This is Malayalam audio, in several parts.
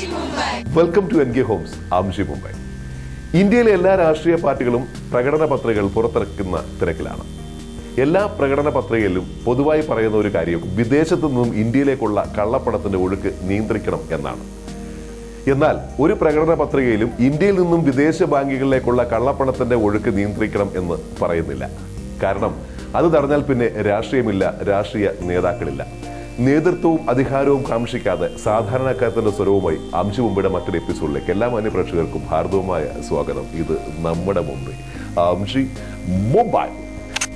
Aamchi Mumbai. Welcome to NG Homes, Aamchi Mumbai. ഇന്ത്യയിലെ എല്ലാ രാഷ്ട്രീയ പാർട്ടികളും പ്രകടന പത്രികകൾ പുറത്തിറക്കുന്ന തിരക്കിലാണ്. എല്ലാ പ്രകടന പത്രികയിലും പൊതുവായി പറയുന്ന ഒരു കാര്യം വിദേശത്തു നിന്നും ഇന്ത്യയിലേക്കുള്ള കള്ളപ്പണത്തിന്റെ ഒഴുക്ക് നിയന്ത്രിക്കണം എന്നാണ്. എന്നാൽ ഒരു പ്രകടന പത്രികയിലും ഇന്ത്യയിൽ നിന്നും വിദേശ ബാങ്കുകളിലേക്കുള്ള കള്ളപ്പണത്തിന്റെ ഒഴുക്ക് നിയന്ത്രിക്കണം എന്ന് പറയുന്നില്ല. കാരണം അത് തടഞ്ഞാൽ പിന്നെ രാഷ്ട്രീയമില്ല, രാഷ്ട്രീയ നേതാക്കളില്ല. നേതൃത്വവും അധികാരവും കാംക്ഷിക്കാതെ സാധാരണക്കാരത്തിന്റെ സ്വരവുമായി അംശി മുംബൈയുടെ മറ്റൊരു എപ്പിസോഡിലേക്ക് എല്ലാ മാന്യപ്രേക്ഷകർക്കും ഹാർദവമായ സ്വാഗതം. ഇത് നമ്മുടെ മുംബൈ, അംശി മുംബൈ.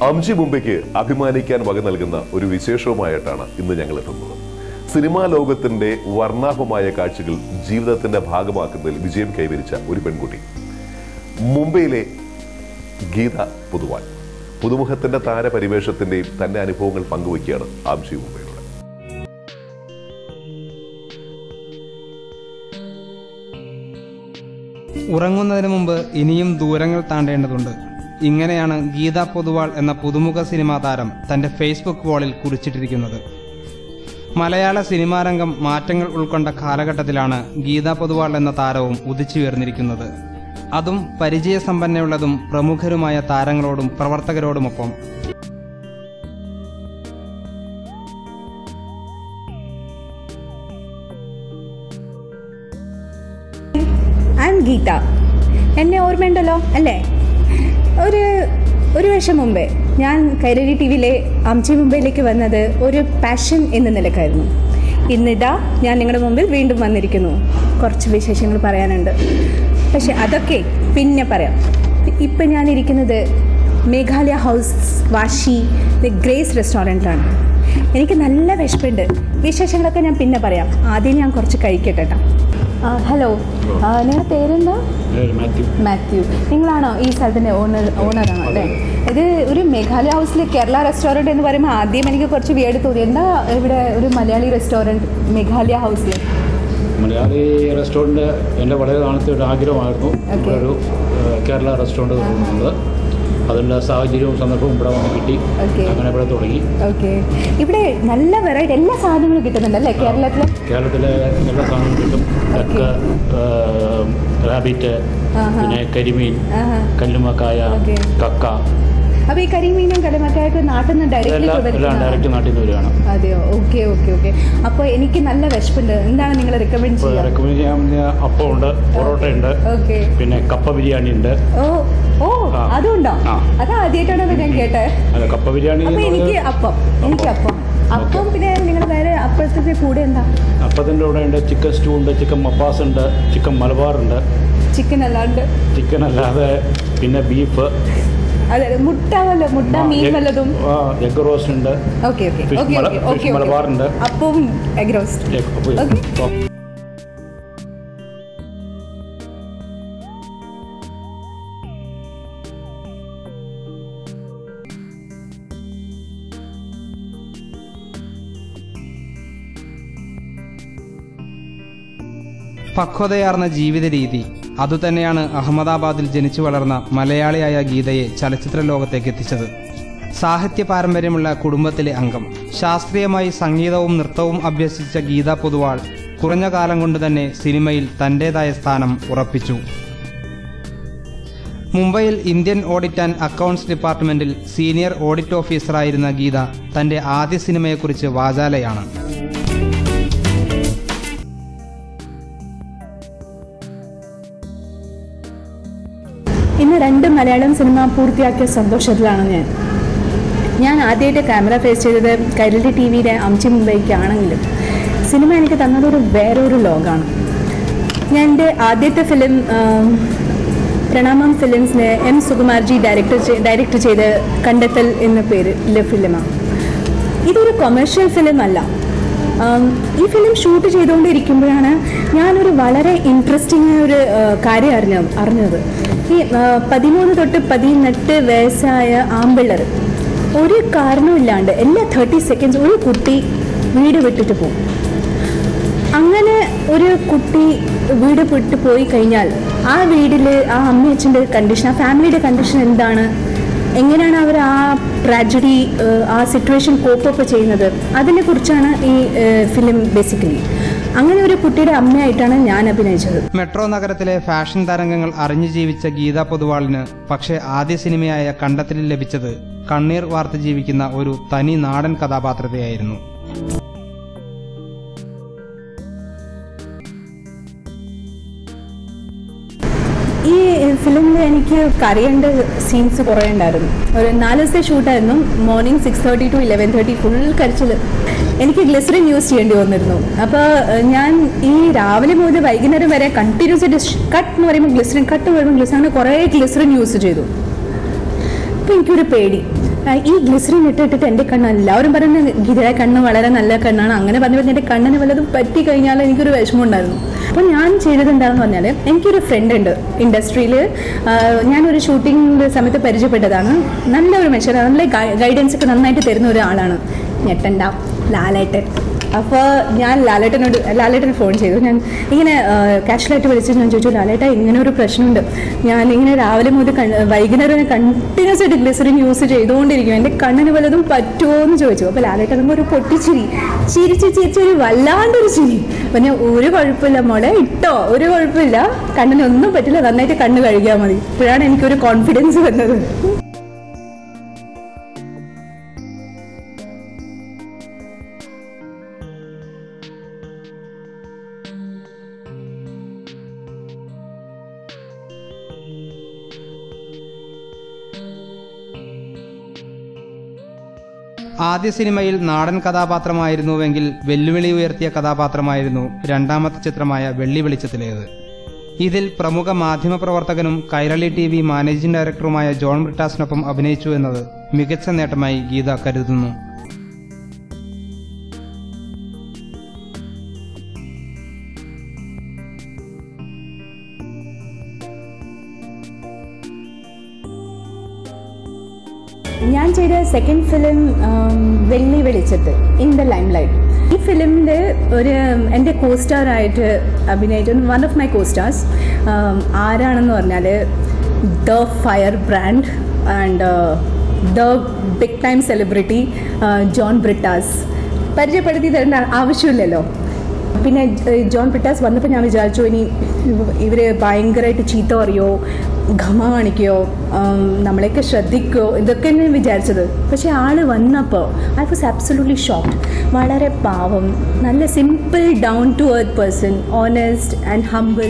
അംശി മുംബൈക്ക് അഭിമാനിക്കാൻ വക നൽകുന്ന ഒരു വിശേഷവുമായിട്ടാണ് ഇന്ന് ഞങ്ങൾ എത്തുന്നത്. സിനിമാ ലോകത്തിന്റെ വർണ്ണാഭമായ കാഴ്ചകൾ ജീവിതത്തിന്റെ ഭാഗമാക്കുന്നതിൽ വിജയം കൈവരിച്ച ഒരു പെൺകുട്ടി, മുംബൈയിലെ ഗീത പൊതുവാൾ. പുതുമുഖത്തിന്റെ താരപരിവേഷത്തിന്റെയും തന്റെ അനുഭവങ്ങൾ പങ്കുവയ്ക്കുകയാണ് ആംശി മുംബൈയോട്. ഉറങ്ങുന്നതിന് മുമ്പ് ഇനിയും ദൂരങ്ങൾ താണ്ടേണ്ടതുണ്ട്. ഇങ്ങനെയാണ് ഗീത പൊതുവാൾ എന്ന പുതുമുഖ സിനിമാ താരം തന്റെ ഫേസ്ബുക്ക് വാളിൽ കുറിച്ചിട്ടിരിക്കുന്നത്. മലയാള സിനിമാരംഗം മാറ്റങ്ങൾ ഉൾക്കൊണ്ട കാലഘട്ടത്തിലാണ് ഗീത പൊതുവാൾ എന്ന താരവും ഉദിച്ചുയർന്നിരിക്കുന്നത്. അതും പരിചയസമ്പന്നയുള്ളതും പ്രമുഖരുമായ താരങ്ങളോടും പ്രവർത്തകരോടുമൊപ്പം. ഗീത എന്നെ ഓർമ്മയുണ്ടല്ലോ അല്ലേ? ഒരു വർഷം മുമ്പേ ഞാൻ കൈരളി ടി വിയിലെ അംശി മുംബൈയിലേക്ക് വന്നത് ഒരു പാഷൻ എന്ന നിലക്കായിരുന്നു. ഇന്നിതാ ഞാൻ നിങ്ങളുടെ മുമ്പിൽ വീണ്ടും വന്നിരിക്കുന്നു. കുറച്ച് വിശേഷങ്ങൾ പറയാനുണ്ട്, പക്ഷെ അതൊക്കെ പിന്നെ പറയാം. ഇപ്പം ഞാനിരിക്കുന്നത് മേഘാലയ ഹൗസ് വാഷി ഗ്രേസ് റെസ്റ്റോറൻറ്റിലാണ്. എനിക്ക് നല്ല വിശപ്പുണ്ട്. വിശേഷങ്ങളൊക്കെ ഞാൻ പിന്നെ പറയാം. ആദ്യം ഞാൻ കുറച്ച് കഴിക്കട്ടെ. ഹലോ, നിങ്ങളുടെ പേരെന്താ? മാത്യു. നിങ്ങളാണോ ഈ സ്ഥലത്തിൻ്റെ ഓണറാണോ? അല്ലേ, ഇത് ഒരു മേഘാലയ ഹൗസിലെ കേരള റെസ്റ്റോറൻറ്റ് എന്ന് പറയുമ്പോൾ ആദ്യം എനിക്ക് കുറച്ച് വിയർഡ് തോന്നി. എന്താ ഇവിടെ ഒരു മലയാളി റെസ്റ്റോറൻറ്റ് മേഘാലയ ഹൗസിൽ? മലയാളി റെസ്റ്റോറൻറ്റ് എൻ്റെ വളരെ നാളത്തെ ഒരു ആഗ്രഹമായിരുന്നു, ഒരു കേരള റെസ്റ്റോറൻറ്റ് തുടങ്ങുന്നത്. അതിൻ്റെ സാഹചര്യവും സന്ദർഭവും ഇവിടെ വന്ന് കിട്ടി. അങ്ങനെ ഇവിടെ തുടങ്ങി. ഓക്കെ, ഇവിടെ നല്ല വെറൈറ്റി എല്ലാ സാധനങ്ങളും കിട്ടുന്നുണ്ടല്ലേ? കേരളത്തിലെ എല്ലാ സാധനങ്ങളും കിട്ടും. ചക്ക്, റാബിറ്റ്, പിന്നെ കരിമീൻ, കല്ലുമക്കായ, കക്ക. അപ്പോൾ ഈ കരിമീനും കല്ലുമക്കായൊക്കെ നാട്ടിൽ നിന്ന് ഡയറക്റ്റ് നാട്ടിൽ നിന്ന് വരികയാണ്. അതെയോ? Okay okay okay. അപ്പോൾ എനിക്ക് നല്ല വിശപ്പുണ്ട്. എന്താണ് നിങ്ങൾ റെക്കമെൻഡ് ചെയ്യാൻ? അപ്പം ഉണ്ട്, പൊറോട്ട ഉണ്ട്, പിന്നെ കപ്പ ബിരിയാണി ഉണ്ട്. ഓ, അതുണ്ടോ? അതാദ്യമായിട്ടാണ് ഞാൻ കേട്ടേ. കപ്പ ബിരിയാണി. എനിക്ക് അപ്പം അപ്പം പിന്നെ നിങ്ങളുടെ വേറെ അപ്പഴത്തെ കൂടെ എന്താ? അപ്പത്തിൻ്റെ കൂടെ ഉണ്ട് ചിക്കൻ സ്റ്റൂ ഉണ്ട്, ചിക്കൻ മപ്പാസ് ഉണ്ട്, ചിക്കൻ മലബാർ ഉണ്ട്, ചിക്കൻ അല്ലാതെ പിന്നെ ബീഫ്, എഗ് റോസ്റ്റ് ഉണ്ട്, ഫിഷ് മലബാർ ഉണ്ട്. പക്വതയാർന്ന ജീവിത രീതി അതുതന്നെയാണ് അഹമ്മദാബാദിൽ ജനിച്ചു വളർന്ന മലയാളിയായ ഗീതയെ ചലച്ചിത്ര ലോകത്തേക്ക് എത്തിച്ചത്. സാഹിത്യ പാരമ്പര്യമുള്ള കുടുംബത്തിലെ അംഗം, ശാസ്ത്രീയമായി സംഗീതവും നൃത്തവും അഭ്യസിച്ച ഗീത പൊതുവാൾ കുറഞ്ഞ കാലം കൊണ്ട് തന്നെ സിനിമയിൽ തൻ്റേതായ സ്ഥാനം ഉറപ്പിച്ചു. മുംബൈയിൽ ഇന്ത്യൻ ഓഡിറ്റ് ആൻഡ് അക്കൗണ്ട്സ് ഡിപ്പാർട്ട്മെൻറ്റിൽ സീനിയർ ഓഡിറ്റ് ഓഫീസറായിരുന്ന ഗീത തൻ്റെ ആദ്യ സിനിമയെക്കുറിച്ച് വാചാലയാണ്. ഇന്ന് 2 മലയാളം സിനിമ പൂർത്തിയാക്കിയ സന്തോഷത്തിലാണ് ഞാൻ. ആദ്യമായിട്ട് ക്യാമറ ഫേസ് ചെയ്തത് കൈരളി ടി വിയിലെ അംശി മുംബൈക്കാണെങ്കിലും സിനിമ എനിക്ക് തന്നതൊരു വേറൊരു ലോകമാണ്. ഞാൻ എൻ്റെ ആദ്യത്തെ ഫിലിം പ്രണാമം ഫിലിംസിനെ എം സുകുമാർജി ഡയറക്റ്റ് ചെയ്ത് കണ്ടെത്തൽ എന്ന പേരിലെ ഫിലിമാണ്. ഇതൊരു കൊമേഴ്ഷ്യൽ ഫിലിം അല്ല. ഈ ഫിലിം ഷൂട്ട് ചെയ്തുകൊണ്ടിരിക്കുമ്പോഴാണ് ഞാനൊരു വളരെ ഇൻട്രസ്റ്റിംഗ് ഒരു കാര്യം അറിഞ്ഞത്. ഈ 13 തൊട്ട് 18 വയസ്സായ ആമ്പിള്ളർ ഒരു കാരണമില്ലാണ്ട് എല്ലാ 30 സെക്കൻഡ്സ് ഒരു കുട്ടി വീട് വിട്ടിട്ട് പോകും. അങ്ങനെ ഒരു കുട്ടി വീട് വിട്ടു പോയി കഴിഞ്ഞാൽ ആ വീട്ടിൽ ആ അമ്മയച്ഛൻ്റെ കണ്ടീഷൻ, ആ ഫാമിലിയുടെ കണ്ടീഷൻ എന്താണ്, എങ്ങനെയാണ് അവർ ആ ട്രാജഡി ആ സിറ്റുവേഷൻ കോപ്പ് അപ്പ് ചെയ്യുന്നത്, അതിനെക്കുറിച്ചാണ് ഈ ഫിലിം ബേസിക്കലി. അങ്ങനെ ഒരു കുട്ടിയുടെ അമ്മയായിട്ടാണ് ഞാൻ അഭിനയിച്ചത്. മെട്രോ നഗരത്തിലെ ഫാഷൻ തരംഗങ്ങൾ അറിഞ്ഞു ജീവിച്ച ഗീത പൊതുവാളിന് പക്ഷേ ആദ്യ സിനിമയായ കണ്ടെത്തലിൽ ലഭിച്ചത് കണ്ണീർ വാർത്ത ജീവിക്കുന്ന ഒരു തനി നാടൻ കഥാപാത്രത്തെയായിരുന്നു. ഈ ഫിലിമിൽ എനിക്ക് കരയേണ്ട സീൻസ് കുറേ ഉണ്ടായിരുന്നു. ഒരു 4 ദിവസത്തെ ഷൂട്ടായിരുന്നു. മോർണിംഗ് 6:30 to 11:30 ഫുൾ കരച്ചിൽ. എനിക്ക് ഗ്ലിസറിൻ യൂസ് ചെയ്യേണ്ടി വന്നിരുന്നു. അപ്പോൾ ഞാൻ ഈ രാവിലെ മുതൽ വൈകുന്നേരം വരെ കണ്ടിന്യൂസ് ആയിട്ട് കട്ട് എന്ന് പറയുമ്പോൾ ഗ്ലിസറിൻ, കട്ട് വരുമ്പോൾ ഗ്ലിസറിൻ, അങ്ങനെ കുറേ ഗ്ലിസറിൻ യൂസ് ചെയ്തു. അപ്പോൾ എനിക്കൊരു പേടി, ഈ ഗ്ലിസറിൻ ഇട്ടിട്ട് എൻ്റെ കണ്ണ്, എല്ലാവരും പറയുന്നത് ഗീതയുടെ കണ്ണ് വളരെ നല്ല കണ്ണാണ്, അങ്ങനെ പറഞ്ഞപ്പോൾ എൻ്റെ കണ്ണിന് വല്ലതും പറ്റി കഴിഞ്ഞാൽ എനിക്കൊരു വിഷമമുണ്ടായിരുന്നു. അപ്പോൾ ഞാൻ ചെയ്തതെന്താണെന്ന് പറഞ്ഞാൽ, എനിക്കൊരു ഫ്രണ്ട് ഉണ്ട് ഇൻഡസ്ട്രിയിൽ, ഞാനൊരു ഷൂട്ടിങ്ങിൻ്റെ സമയത്ത് പരിചയപ്പെട്ടതാണ്. നല്ലൊരു മനുഷ്യനാണ്, നല്ല ഗൈഡൻസ് ഒക്കെ നന്നായിട്ട് തരുന്ന ഒരാളാണ് ഞെട്ടണ്ട ലാലേട്ടൻ. അപ്പോൾ ഞാൻ ലാലേട്ടന് ഫോൺ ചെയ്തു. ഞാൻ ഇങ്ങനെ കാഷ്വലായിട്ട് വിളിച്ചിട്ട് ഞാൻ ചോദിച്ചു, ലാലേട്ട ഇങ്ങനെ ഒരു പ്രശ്നമുണ്ട്, ഞാൻ ഇങ്ങനെ രാവിലെ മുതൽ വൈകുന്നേരം കണ്ടിന്യൂസ് ആയിട്ട് ഗ്ലിസറിൻ യൂസ് ചെയ്തുകൊണ്ടിരിക്കും, എൻ്റെ കണ്ണിന് വല്ലതും പറ്റുമോ എന്ന് ചോദിച്ചു. അപ്പോൾ ലാലേട്ടൻ നമുക്ക് ഒരു പൊട്ടിച്ചിരി, ചിരിച്ചൊരു വല്ലാണ്ടൊരു ചിരി. അപ്പം ഞാൻ, ഒരു കുഴപ്പമില്ല മോളെ ഇട്ടോ, ഒരു കുഴപ്പമില്ല, കണ്ണിനൊന്നും പറ്റില്ല, നന്നായിട്ട് കണ്ണ് കഴുകിയാൽ മതി. ഇപ്പോഴാണ് എനിക്കൊരു കോൺഫിഡൻസ് വന്നത്. ആദ്യ സിനിമയിൽ നാടൻ കഥാപാത്രമായിരുന്നുവെങ്കിൽ വെല്ലുവിളി ഉയർത്തിയ കഥാപാത്രമായിരുന്നു രണ്ടാമത്തെ ചിത്രമായ വെള്ളി വെളിച്ചത്തിലേത്. ഇതിൽ പ്രമുഖ മാധ്യമപ്രവർത്തകനും കൈരളി TV മാനേജിംഗ് ഡയറക്ടറുമായ ജോൺ ബ്രിട്ടാസിനൊപ്പം അഭിനയിച്ചു എന്നത് മികച്ച നേട്ടമായി ഗീത കരുതുന്നു. ഞാൻ ചെയ്ത സെക്കൻഡ് ഫിലിം വെള്ളി വെളിച്ചത്ത്, ഇൻ ദ ലൈം ലൈറ്റ്. ഈ ഫിലിമിൻ്റെ എൻ്റെ കോസ്റ്റാറായിട്ട് അഭിനയിച്ച വൺ ഓഫ് മൈ കോസ്റ്റാർസ് ആരാണെന്ന് പറഞ്ഞാൽ, the fire brand and the big time celebrity John Brittas. പരിചയപ്പെടുത്തി തരേണ്ട ആവശ്യമില്ലല്ലോ. പിന്നെ ജോൺ ബ്രിട്ടാസ് വന്നപ്പോൾ ഞാൻ വിചാരിച്ചു, ഇനി ഇവർ ഭയങ്കരമായിട്ട് ചീത്ത പറയോ, ഘമ കാണിക്കുകയോ, നമ്മളെയൊക്കെ ശ്രദ്ധിക്കുകയോ, ഇതൊക്കെ ഞാൻ വിചാരിച്ചത്. പക്ഷേ ആൾ വന്നപ്പോൾ ഐ വാസ് ആബ്സല്യൂട്ട്ലി ഷോക്ക്ഡ്. വളരെ പാവം, നല്ല simple, down to earth person, honest and humble.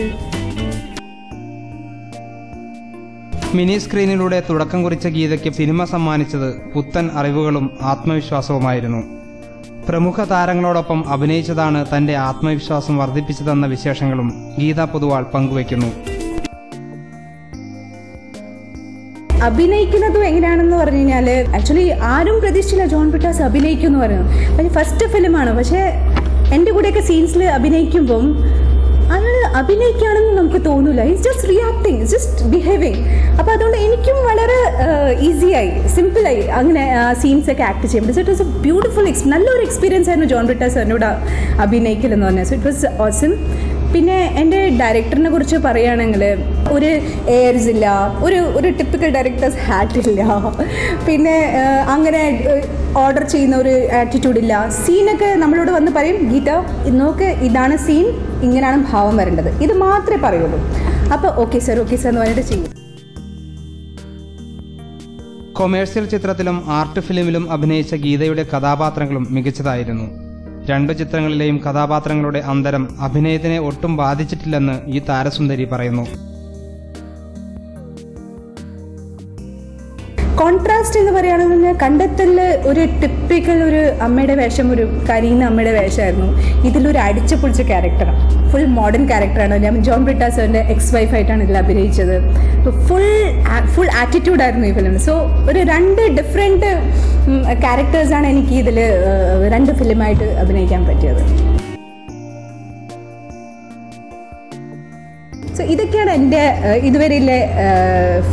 Mini സ്ക്രീനിലൂടെ തുടക്കം കുറിച്ച ഗീതയ്ക്ക് സിനിമ സമ്മാനിച്ചത് പുത്തൻ അറിവുകളും ആത്മവിശ്വാസവുമായിരുന്നു. പ്രമുഖ താരങ്ങളോടൊപ്പം അഭിനയിച്ചതാണ് തന്റെ ആത്മവിശ്വാസം വർദ്ധിപ്പിച്ചതെന്ന വിശേഷങ്ങളും ഗീത പൊതുവാൾ പങ്കുവയ്ക്കുന്നു. അഭിനയിക്കുന്നതും എങ്ങനെയാണെന്ന് പറഞ്ഞു കഴിഞ്ഞാൽ, ആക്ച്വലി ആരും പ്രതീക്ഷിച്ചില്ല ജോൺ ബ്രിട്ടാസ് അഭിനയിക്കും എന്ന് പറയുന്നത്. പക്ഷേ ഫസ്റ്റ് ഫിലിമാണ്, പക്ഷേ എൻ്റെ കൂടെയൊക്കെ സീൻസിൽ അഭിനയിക്കുമ്പം അയാൾ അഭിനയിക്കുകയാണെന്ന് നമുക്ക് തോന്നില്ല. It's just reacting, it's just behaving. അപ്പോൾ അതുകൊണ്ട് എനിക്കും വളരെ ഈസിയായി, സിമ്പിളായി അങ്ങനെ സീൻസൊക്കെ ആക്ട് ചെയ്യാൻ പറ്റും. So it was a beautiful നല്ലൊരു എക്സ്പീരിയൻസ് ആയിരുന്നു ജോൺ ബ്രിട്ടാസ് എന്നോട് അഭിനയിക്കലെന്ന് പറഞ്ഞാൽ. So it was awesome. പിന്നെ എൻ്റെ ഡയറക്ടറിനെ കുറിച്ച് പറയുകയാണെങ്കിൽ, ഒരു എയർസ് ഇല്ല, ഒരു ടിപ്പിക്കൽ ഡയറക്ടേഴ്സ് ഹാറ്റില്ല, പിന്നെ അങ്ങനെ ഓർഡർ ചെയ്യുന്ന ഒരു ആറ്റിറ്റ്യൂഡില്ല. സീനൊക്കെ നമ്മളോട് വന്ന് പറയും, ഗീത ഇന്നോക്ക് ഇതാണ് സീൻ, ഇങ്ങനെയാണ് ഭാവം വരേണ്ടത്, ഇത് മാത്രമേ പറയുള്ളൂ. അപ്പോൾ ഓക്കെ സാർ, ഓക്കെ സാർ എന്ന് പറഞ്ഞിട്ട് ചെയ്യും. കൊമേഴ്സ്യൽ ചിത്രത്തിലും ആർട്ട് ഫിലിമിലും അഭിനയിച്ച ഗീതയുടെ കഥാപാത്രങ്ങളും മികച്ചതായിരുന്നു. രണ്ടു ചിത്രങ്ങളിലെയും കഥാപാത്രങ്ങളുടെ അന്തരം അഭിനയത്തിനെ ഒട്ടും ബാധിച്ചിട്ടില്ലെന്ന് ഈ താരസുന്ദരി പറയുന്നു. കോൺട്രാസ്റ്റ് എന്ന് പറയുകയാണെന്ന്, കണ്ടെത്തലിൽ ഒരു ടിപ്പിക്കൽ ഒരു അമ്മയുടെ വേഷം, ഒരു കരീന അമ്മയുടെ വേഷമായിരുന്നു. ഇതിലൊരു അടിച്ചു പൊളിച്ച ക്യാരക്ടറാണ്, ഫുൾ മോഡേൺ ക്യാരക്ടറാണ്. ഞാൻ ജോൺ ബ്രിട്ടാസറിൻ്റെ എക്സ് വൈഫായിട്ടാണ് ഇതിൽ അഭിനയിച്ചത്. ഫുൾ ആറ്റിറ്റ്യൂഡായിരുന്നു ഈ ഫിലിം. സോ ഒരു രണ്ട് ഡിഫറെൻറ്റ് ക്യാരക്ടേഴ്സാണ് എനിക്ക് ഇതിൽ രണ്ട് ഫിലിമായിട്ട് അഭിനയിക്കാൻ പറ്റിയത്. സോ ഇതൊക്കെയാണ് എൻ്റെ ഇതുവരെയുള്ള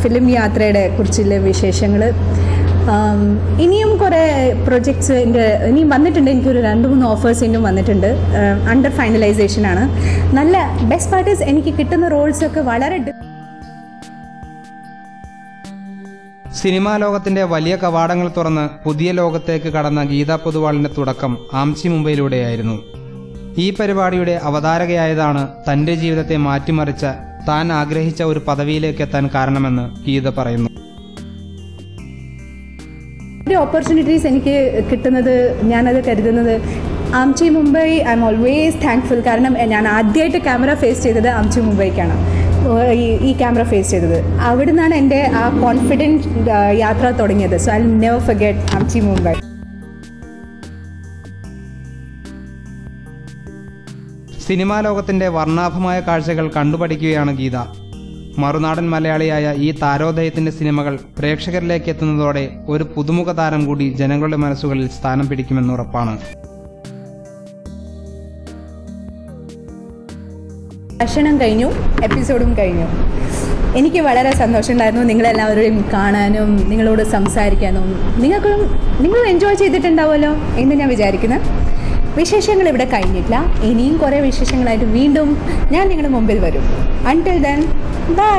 ഫിലിം യാത്രയുടെ കുറിച്ചുള്ള വിശേഷങ്ങൾ. ഇനിയും കുറേ പ്രൊജക്ട്സ് എൻ്റെ ഇനിയും വന്നിട്ടുണ്ട്. എനിക്കൊരു 2-3 ഓഫേഴ്സ് ഇനിയും വന്നിട്ടുണ്ട്, അണ്ടർ ഫൈനലൈസേഷനാണ്. നല്ല ബെസ്റ്റ് പാർട്ടീസ് എനിക്ക് കിട്ടുന്ന റോൾസൊക്കെ വളരെ സിനിമാ ലോകത്തിൻ്റെ വലിയ കവാടങ്ങൾ തുറന്ന് പുതിയ ലോകത്തേക്ക് കടന്ന ഗീത പൊതുവാളിൻ്റെ തുടക്കം ആംച്ചി മുംബൈയിലൂടെയായിരുന്നു. ഈ പരിപാടിയുടെ അവതാരകയായതാണ് തന്റെ ജീവിതത്തെ മാറ്റിമറിച്ച താൻ ആഗ്രഹിച്ച ഒരു പദവിയിലേക്ക് എത്താൻ കാരണമെന്ന് ഗീത പറയുന്നു. ഓപ്പർച്യൂണിറ്റീസ് എനിക്ക് കിട്ടുന്നത് ഞാനത് കരുതുന്നത് Amchi Mumbai I M always thankful. കാരണം ഞാൻ ആദ്യമായിട്ട് ക്യാമറ ഫേസ് ചെയ്തത് ആംചി മുംബൈക്കാണ്. ഈ ക്യാമറ ഫേസ് ചെയ്തത് അവിടെ നിന്നാണ് എൻ്റെ ആ കോൺഫിഡൻറ്റ് യാത്ര തുടങ്ങിയത്. So I will never forget Amchi Mumbai. Cinema ലോകത്തിൻ്റെ വർണ്ണാഭമായ കാഴ്ചകൾ കണ്ടുപഠിക്കുകയാണ് ഗീത. മറുനാടൻ മലയാളിയായ ഈ താരോദയത്തിൻ്റെ സിനിമകൾ പ്രേക്ഷകരിലേക്ക് എത്തുന്നതോടെ ഒരു പുതുമുഖ താരം കൂടി ജനങ്ങളുടെ മനസ്സുകളിൽ സ്ഥാനം പിടിക്കുമെന്ന് ഉറപ്പാണ്. ഭക്ഷണം കഴിഞ്ഞു, എപ്പിസോഡും കഴിഞ്ഞു. എനിക്ക് വളരെ സന്തോഷമുണ്ടായിരുന്നു നിങ്ങളെല്ലാവരെയും കാണാനും നിങ്ങളോട് സംസാരിക്കാനും. നിങ്ങളും എൻജോയ് ചെയ്തിട്ടുണ്ടാവുമല്ലോ എന്ന് ഞാൻ വിചാരിക്കുന്നത്. വിശേഷങ്ങൾ ഇവിടെ കഴിഞ്ഞിട്ടില്ല, ഇനിയും കുറേ വിശേഷങ്ങളായിട്ട് വീണ്ടും ഞാൻ നിങ്ങളുടെ മുമ്പിൽ വരും. Until then by.